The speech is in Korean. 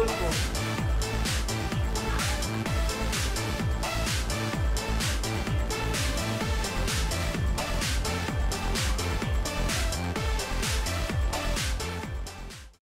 안 들고.